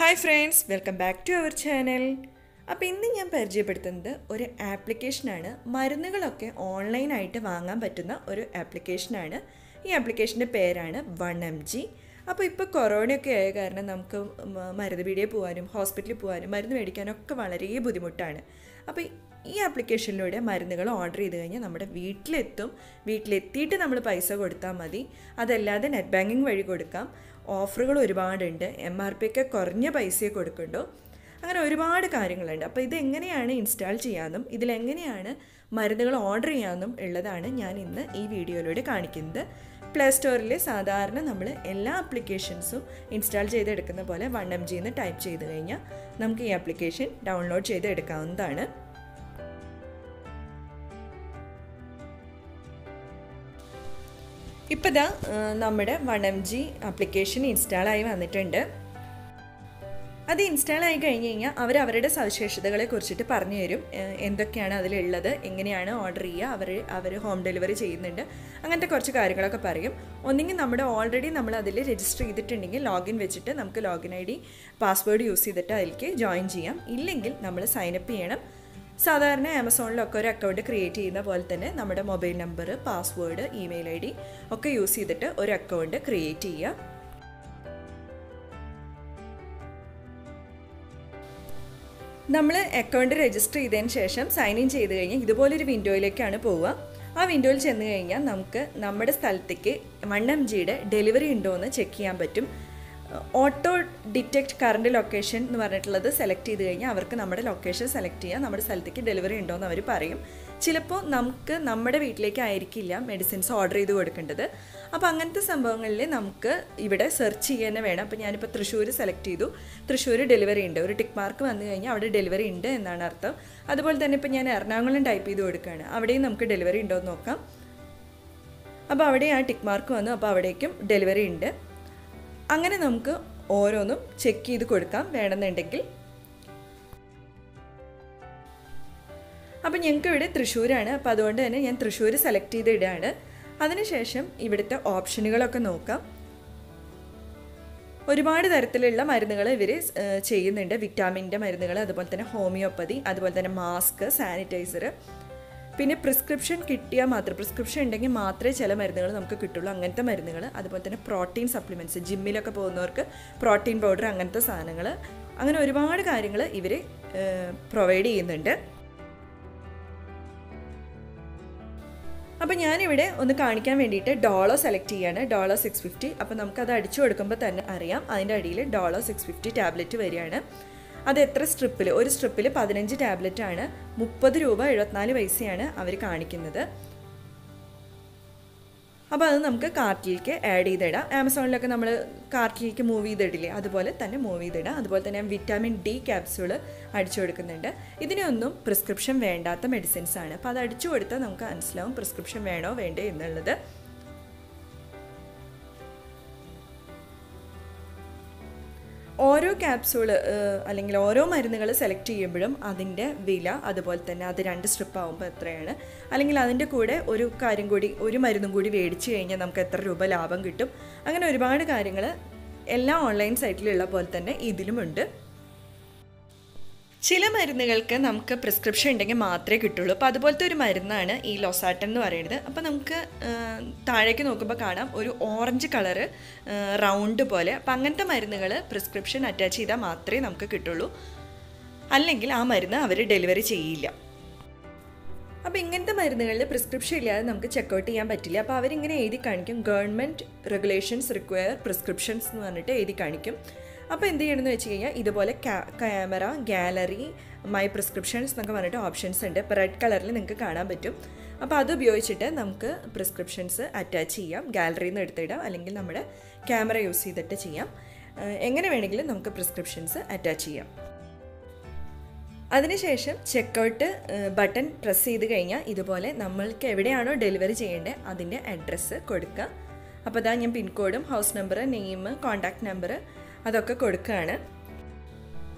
Hi friends, welcome back to our channel. അപ്പോൾ ഇന്ന് ഞാൻ പരിചയപ്പെടുത്തുന്നത് ഒരു ആപ്ലിക്കേഷനാണ്. മരുന്നുകളൊക്കെ ഓൺലൈനായിട്ട് വാങ്ങാൻ പറ്റുന്ന ഒരു ആപ്ലിക്കേഷനാണ്. ഈ ആപ്ലിക്കേഷൻ്റെ പേരാണ് 1mg. അപ്പോൾ ഇപ്പോൾ കൊറോണയൊക്കെ ആയ കാരണം നമുക്ക് മരുന്ന് പീടികയിൽ പോകാനും ഹോസ്പിറ്റലിൽ പോകാനും മരുന്ന് മേടിക്കാനൊക്കെ വളരെ ബുദ്ധിമുട്ടാണ്. അപ്പോൾ ഈ ആപ്ലിക്കേഷനിലൂടെ മരുന്നുകൾ ഓർഡർ ചെയ്ത് കഴിഞ്ഞാൽ നമ്മുടെ വീട്ടിലെത്തും. വീട്ടിലെത്തിയിട്ട് നമ്മൾ പൈസ കൊടുത്താൽ മതി. അതല്ലാതെ നെറ്റ് ബാങ്കിങ് വഴി കൊടുക്കാം. ഓഫറുകൾ ഒരുപാടുണ്ട്. MRPക്ക് കുറഞ്ഞ പൈസയെ കൊടുക്കുന്നുണ്ടോ, അങ്ങനെ ഒരുപാട് കാര്യങ്ങളുണ്ട്. അപ്പോൾ ഇതെങ്ങനെയാണ് ഇൻസ്റ്റാൾ ചെയ്യാമെന്നും ഇതിലെങ്ങനെയാണ് മരുന്നുകൾ ഓർഡർ ചെയ്യാമെന്നും ഉള്ളതാണ് ഞാൻ ഇന്ന് ഈ വീഡിയോയിലൂടെ കാണിക്കുന്നത്. പ്ലേ സ്റ്റോറിൽ സാധാരണ നമ്മൾ എല്ലാ ആപ്ലിക്കേഷൻസും ഇൻസ്റ്റാൾ ചെയ്തെടുക്കുന്ന പോലെ 1mg എന്ന് ടൈപ്പ് ചെയ്ത് കഴിഞ്ഞാൽ നമുക്ക് ഈ ആപ്ലിക്കേഷൻ ഡൗൺലോഡ് ചെയ്തെടുക്കാവുന്നതാണ്. ഇപ്പോൾ ദാ നമ്മുടെ 1mg ആപ്ലിക്കേഷൻ ഇൻസ്റ്റാളായി വന്നിട്ടുണ്ട്. അത് ഇൻസ്റ്റാളായി കഴിഞ്ഞ് കഴിഞ്ഞാൽ അവരുടെ സവിശേഷതകളെ കുറിച്ചിട്ട് പറഞ്ഞു തരും. എന്തൊക്കെയാണ് അതിലുള്ളത്, എങ്ങനെയാണ് ഓർഡർ ചെയ്യുക, അവർ ഹോം ഡെലിവറി ചെയ്യുന്നുണ്ട്, അങ്ങനത്തെ കുറച്ച് കാര്യങ്ങളൊക്കെ പറയും. ഒന്നെങ്കിൽ നമ്മുടെ ഓൾറെഡി നമ്മൾ അതിൽ രജിസ്റ്റർ ചെയ്തിട്ടുണ്ടെങ്കിൽ ലോഗിൻ വെച്ചിട്ട് നമുക്ക് ലോഗിൻ ID പാസ്വേഡ് യൂസ് ചെയ്തിട്ട് അതിലേക്ക് ജോയിൻ ചെയ്യാം. ഇല്ലെങ്കിൽ നമ്മൾ സൈനപ്പ് ചെയ്യണം. സാധാരണ ആമസോണിലൊക്കെ ഒരു അക്കൗണ്ട് ക്രിയേറ്റ് ചെയ്യുന്ന പോലെ തന്നെ നമ്മുടെ mobile number, password, email ID ഒക്കെ യൂസ് ചെയ്തിട്ട് ഒരു അക്കൗണ്ട് ക്രിയേറ്റ് ചെയ്യുക. നമ്മൾ അക്കൗണ്ട് രജിസ്റ്റർ ചെയ്തതിന് ശേഷം സൈൻ ഇൻ ചെയ്ത് കഴിഞ്ഞാൽ ഇതുപോലൊരു വിൻഡോയിലേക്കാണ് പോവുക. ആ വിൻഡോയിൽ ചെന്ന് കഴിഞ്ഞാൽ നമുക്ക് നമ്മുടെ സ്ഥലത്തേക്ക് 1mgയുടെ ഡെലിവറി ഉണ്ടോ എന്ന് ചെക്ക് ചെയ്യാൻ പറ്റും. ഓട്ടോ ഡിറ്റക്ട് കറണ്ട് ലൊക്കേഷൻ എന്ന് പറഞ്ഞിട്ടുള്ളത് സെലക്ട് ചെയ്ത് കഴിഞ്ഞാൽ അവർക്ക് നമ്മുടെ ലൊക്കേഷൻ സെലക്ട് ചെയ്യാം. നമ്മുടെ സ്ഥലത്തേക്ക് ഡെലിവറി ഉണ്ടോ എന്ന് അവർ പറയും. ചിലപ്പോൾ നമുക്ക് നമ്മുടെ വീട്ടിലേക്കായിരിക്കില്ല മെഡിസിൻസ് ഓർഡർ ചെയ്ത് കൊടുക്കേണ്ടത്. അപ്പോൾ അങ്ങനത്തെ സംഭവങ്ങളിൽ നമുക്ക് ഇവിടെ സെർച്ച് ചെയ്യാൻ വേണം. അപ്പോൾ ഞാനിപ്പോൾ തൃശ്ശൂർ സെലക്ട് ചെയ്തു. തൃശ്ശൂർ ഡെലിവറി ഉണ്ട്, ഒരു ടിക്ക് മാർക്ക് വന്നു കഴിഞ്ഞാൽ അവിടെ ഡെലിവറി ഉണ്ട് എന്നാണ് അർത്ഥം. അതുപോലെ തന്നെ ഇപ്പോൾ ഞാൻ എറണാകുളം ടൈപ്പ് ചെയ്ത് കൊടുക്കുകയാണ്, അവിടെയും നമുക്ക് ഡെലിവറി ഉണ്ടോ എന്ന് നോക്കാം. അപ്പോൾ അവിടെ ആ ടിക്ക് മാർക്ക് വന്നു, അപ്പോൾ അവിടേക്കും ഡെലിവറി ഉണ്ട്. അങ്ങനെ നമുക്ക് ഓരോന്നും ചെക്ക് ചെയ്ത് കൊടുക്കാം വേണമെന്നുണ്ടെങ്കിൽ. അപ്പോൾ ഞങ്ങൾക്ക് ഇവിടെ തൃശ്ശൂരാണ്, അപ്പോൾ അതുകൊണ്ട് തന്നെ ഞാൻ തൃശ്ശൂർ സെലക്ട് ചെയ്ത് ഇടുകയാണ്. അതിനുശേഷം ഇവിടുത്തെ ഓപ്ഷനുകളൊക്കെ നോക്കാം. ഒരുപാട് തരത്തിലുള്ള മരുന്നുകൾ ഇവർ ചെയ്യുന്നുണ്ട്. വിറ്റാമിൻ്റെ മരുന്നുകൾ, അതുപോലെ തന്നെ ഹോമിയോപ്പതി, അതുപോലെ തന്നെ മാസ്ക്, സാനിറ്റൈസർ, പിന്നെ പ്രിസ്ക്രിപ്ഷൻ കിട്ടിയാൽ മാത്രം, പ്രിസ്ക്രിപ്ഷൻ ഉണ്ടെങ്കിൽ മാത്രമേ ചില മരുന്നുകൾ നമുക്ക് കിട്ടുള്ളൂ, അങ്ങനത്തെ മരുന്നുകൾ. അതുപോലെ തന്നെ പ്രോട്ടീൻ സപ്ലിമെൻറ്റ്സ്, ജിമ്മിലൊക്കെ പോകുന്നവർക്ക് പ്രോട്ടീൻ പൗഡർ, അങ്ങനത്തെ സാധനങ്ങൾ, അങ്ങനെ ഒരുപാട് കാര്യങ്ങൾ ഇവർ പ്രൊവൈഡ് ചെയ്യുന്നുണ്ട്. അപ്പോൾ ഞാനിവിടെ ഒന്ന് കാണിക്കാൻ വേണ്ടിയിട്ട് ഡോളോ സെലക്ട് ചെയ്യാണ്, $650. അപ്പോൾ നമുക്കത് അടിച്ചു കൊടുക്കുമ്പോൾ തന്നെ അറിയാം അതിൻ്റെ അടിയിൽ $650 ടാബ്ലറ്റ് വരികയാണ്. അത് എത്ര സ്ട്രിപ്പിൽ, ഒരു സ്ട്രിപ്പിൽ 15 ടാബ്ലറ്റാണ്. ₹30.74 അവർ കാണിക്കുന്നത്. അപ്പോൾ അത് നമുക്ക് കാർട്ടിലേക്ക് ആഡ് ചെയ്തിടാം. ആമസോണിലൊക്കെ നമ്മൾ കാർട്ടിലേക്ക് മൂവ് ചെയ്തിടില്ലേ, അതുപോലെ തന്നെ മൂവ് ചെയ്തിടാം. അതുപോലെ തന്നെ വിറ്റാമിൻ D ക്യാപ്സ്യൂൾ അടിച്ചു കൊടുക്കുന്നുണ്ട്. ഇതിനൊന്നും പ്രിസ്ക്രിപ്ഷൻ വേണ്ടാത്ത മെഡിസിൻസാണ്. അപ്പോൾ അത് അടിച്ചു കൊടുത്താൽ നമുക്ക് മനസ്സിലാവും പ്രിസ്ക്രിപ്ഷൻ വേണോ വേണ്ടേ എന്നുള്ളത്. ഓരോ ക്യാപ്സൂൾ അല്ലെങ്കിൽ ഓരോ മരുന്നുകൾ സെലക്ട് ചെയ്യുമ്പോഴും അതിൻ്റെ വില, അതുപോലെ തന്നെ അത് 2 സ്ട്രിപ്പ് ആകുമ്പോൾ എത്രയാണ്, അല്ലെങ്കിൽ അതിൻ്റെ കൂടെ ഒരു കാര്യം കൂടി, ഒരു മരുന്നും കൂടി മേടിച്ച് കഴിഞ്ഞാൽ നമുക്ക് എത്ര രൂപ ലാഭം കിട്ടും, അങ്ങനെ ഒരുപാട് കാര്യങ്ങൾ എല്ലാ ഓൺലൈൻ സൈറ്റിലുള്ള പോലെ തന്നെ ഇതിലുമുണ്ട്. ചില മരുന്നുകൾക്ക് നമുക്ക് പ്രിസ്ക്രിപ്ഷൻ ഉണ്ടെങ്കിൽ മാത്രമേ കിട്ടുള്ളൂ. അപ്പോൾ അതുപോലത്തെ ഒരു മരുന്നാണ് ഈ ലൊസാട്ടൻ എന്ന് പറയുന്നത്. അപ്പോൾ നമുക്ക് താഴേക്ക് നോക്കുമ്പോൾ കാണാം ഒരു ഓറഞ്ച് കളറ് റൗണ്ട് പോലെ. അപ്പോൾ അങ്ങനത്തെ മരുന്നുകൾ പ്രിസ്ക്രിപ്ഷൻ അറ്റാച്ച് ചെയ്താൽ മാത്രമേ നമുക്ക് കിട്ടുള്ളൂ, അല്ലെങ്കിൽ ആ മരുന്ന് അവർ ഡെലിവറി ചെയ്യില്ല. അപ്പോൾ ഇങ്ങനത്തെ മരുന്നുകളിൽ പ്രിസ്ക്രിപ്ഷൻ ഇല്ലാതെ നമുക്ക് ചെക്കൗട്ട് ചെയ്യാൻ പറ്റില്ല. അപ്പോൾ അവരിങ്ങനെ എഴുതി കാണിക്കും, ഗവൺമെൻറ് റെഗുലേഷൻസ് റിക്വയർ പ്രിസ്ക്രിപ്ഷൻസ് എന്ന് പറഞ്ഞിട്ട് എഴുതി കാണിക്കും. അപ്പോൾ എന്ത് ചെയ്യണമെന്ന് വെച്ച് കഴിഞ്ഞാൽ ഇതുപോലെ ക്യാമറ, ഗാലറി, മൈ പ്രിസ്ക്രിപ്ഷൻസ് എന്നൊക്കെ പറഞ്ഞിട്ട് ഓപ്ഷൻസ് ഉണ്ട്. ഇപ്പോൾ റെഡ് കളറിൽ നിങ്ങൾക്ക് കാണാൻ പറ്റും. അപ്പോൾ അത് ഉപയോഗിച്ചിട്ട് നമുക്ക് പ്രിസ്ക്രിപ്ഷൻസ് അറ്റാച്ച് ചെയ്യാം. ഗാലറിയിൽ നിന്ന് എടുത്തിടാം, അല്ലെങ്കിൽ നമ്മുടെ ക്യാമറ യൂസ് ചെയ്തിട്ട് ചെയ്യാം. എങ്ങനെ വേണമെങ്കിലും നമുക്ക് പ്രിസ്ക്രിപ്ഷൻസ് അറ്റാച്ച് ചെയ്യാം. അതിനുശേഷം ചെക്കൗട്ട് ബട്ടൺ പ്രസ് ചെയ്ത് കഴിഞ്ഞാൽ ഇതുപോലെ നമ്മൾക്ക് എവിടെയാണോ ഡെലിവറി ചെയ്യേണ്ടത് അതിൻ്റെ അഡ്രസ്സ് കൊടുക്കുക. അപ്പോൾ അതാ ഞാൻ പിൻകോഡും house number, name, contact number അതൊക്കെ കൊടുക്കുകയാണ്.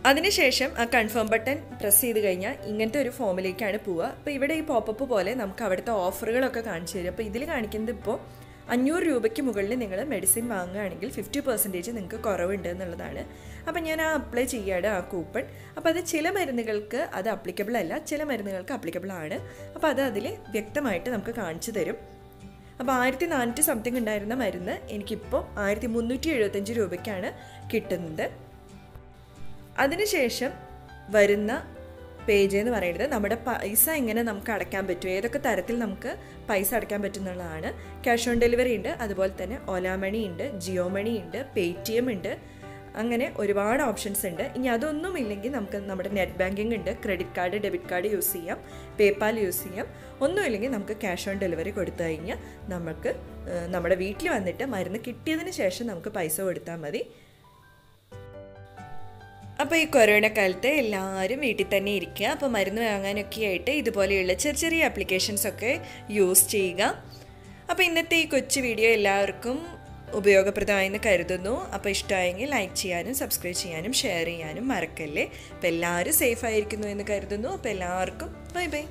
അതിനുശേഷം ആ കൺഫേം ബട്ടൺ പ്രസ് ചെയ്ത് കഴിഞ്ഞാൽ ഇങ്ങനത്തെ ഒരു ഫോമിലേക്കാണ് പോവുക. അപ്പോൾ ഇവിടെ ഈ പോപ്പപ്പ് പോലെ നമുക്ക് അവിടുത്തെ ഓഫറുകളൊക്കെ കാണിച്ചു തരും. അപ്പോൾ ഇതിൽ കാണിക്കുന്നത് ഇപ്പോൾ 500 രൂപയ്ക്ക് മുകളിൽ നിങ്ങൾ മെഡിസിൻ വാങ്ങുകയാണെങ്കിൽ 50% നിങ്ങൾക്ക് കുറവുണ്ട് എന്നുള്ളതാണ്. അപ്പോൾ ഞാൻ അപ്ലൈ ചെയ്യാട് ആ കൂപ്പൺ. അപ്പോൾ അത് ചില മരുന്നുകൾക്ക് അത് അപ്ലിക്കബിൾ അല്ല, ചില മരുന്നുകൾക്ക് അപ്ലിക്കബിൾ ആണ്. അപ്പോൾ അത് അതിൽ വ്യക്തമായിട്ട് നമുക്ക് കാണിച്ചു തരും. അപ്പോൾ 1400 something ഉണ്ടായിരുന്ന മരുന്ന് എനിക്കിപ്പോൾ 1375 രൂപയ്ക്കാണ് കിട്ടുന്നത്. അതിനുശേഷം വരുന്ന പേജ് എന്ന് പറയുന്നത് നമ്മുടെ പൈസ എങ്ങനെ നമുക്ക് അടയ്ക്കാൻ പറ്റും, ഏതൊക്കെ തരത്തിൽ നമുക്ക് പൈസ അടയ്ക്കാൻ പറ്റുന്നുള്ളതാണ്. ക്യാഷ് ഓൺ ഡെലിവറി ഉണ്ട്, അതുപോലെ തന്നെ ഓല മണി ഉണ്ട്, ജിയോ മണി ഉണ്ട്, പേടിഎം ഉണ്ട്, അങ്ങനെ ഒരുപാട് ഓപ്ഷൻസ് ഉണ്ട്. ഇനി അതൊന്നും ഇല്ലെങ്കിൽ നമുക്ക് നമ്മുടെ നെറ്റ് ബാങ്കിങ് ഉണ്ട്, credit card debit card use ചെയ്യാം, പേപാൽ യൂസ് ചെയ്യാം. ഒന്നുമില്ലെങ്കിൽ നമുക്ക് ക്യാഷ് ഓൺ ഡെലിവറി കൊടുത്തു കഴിഞ്ഞാൽ നമുക്ക് നമ്മുടെ വീട്ടിൽ വന്നിട്ട് മരുന്ന് കിട്ടിയതിന് ശേഷം നമുക്ക് പൈസ കൊടുത്താൽ മതി. അപ്പോൾ ഈ കൊറോണ കാലത്ത് എല്ലാവരും വീട്ടിൽ തന്നെ ഇരിക്കുക. അപ്പോൾ മരുന്ന് വാങ്ങാനൊക്കെ ആയിട്ട് ഇതുപോലെയുള്ള ചെറിയ ചെറിയ ആപ്ലിക്കേഷൻസൊക്കെ യൂസ് ചെയ്യുക. അപ്പോൾ ഇന്നത്തെ ഈ കൊച്ചു വീഡിയോ എല്ലാവർക്കും ഉപയോഗപ്രദമായെന്ന് കരുതുന്നു. അപ്പോൾ ഇഷ്ടമായെങ്കിൽ ലൈക്ക് ചെയ്യാനും സബ്സ്ക്രൈബ് ചെയ്യാനും ഷെയർ ചെയ്യാനും മറക്കല്ലേ. അപ്പോൾ എല്ലാവരും സേഫായിരിക്കുന്നു എന്ന് കരുതുന്നു. അപ്പോൾ എല്ലാവർക്കും ബൈ ബൈ.